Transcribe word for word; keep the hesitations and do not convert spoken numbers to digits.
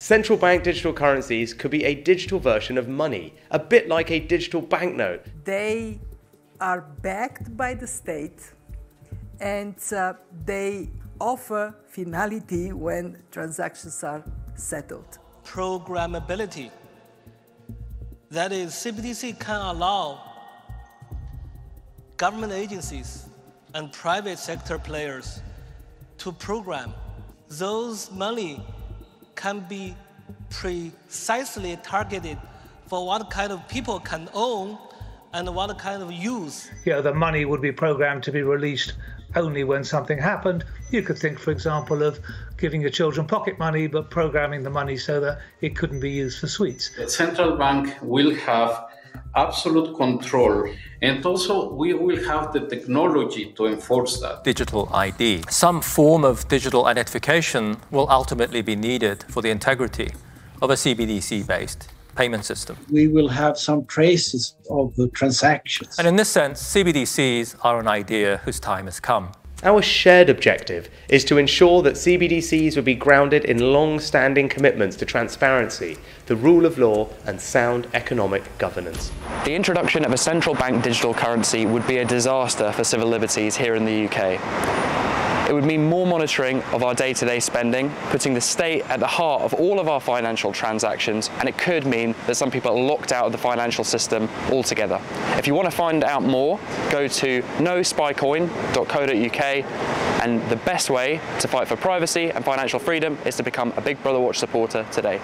Central bank digital currencies could be a digital version of money, a bit like a digital banknote. They are backed by the state and uh, they offer finality when transactions are settled. Programmability. That is, C B D C can allow government agencies and private sector players to program. Those money can be precisely targeted for what kind of people can own and what kind of use. You know, the money would be programmed to be released only when something happened. You could think, for example, of giving your children pocket money, but programming the money so that it couldn't be used for sweets. The central bank will have absolute control, and also we will have the technology to enforce that. Digital I D. Some form of digital identification will ultimately be needed for the integrity of a C B D C-based payment system. We will have some traces of the transactions. And in this sense, C B D Cs are an idea whose time has come. Our shared objective is to ensure that C B D Cs will be grounded in long-standing commitments to transparency, the rule of law and sound economic governance. The introduction of a central bank digital currency would be a disaster for civil liberties here in the U K. It would mean more monitoring of our day-to-day spending, putting the state at the heart of all of our financial transactions, and it could mean that some people are locked out of the financial system altogether. If you want to find out more, go to no spy coin dot co dot U K, and the best way to fight for privacy and financial freedom is to become a Big Brother Watch supporter today.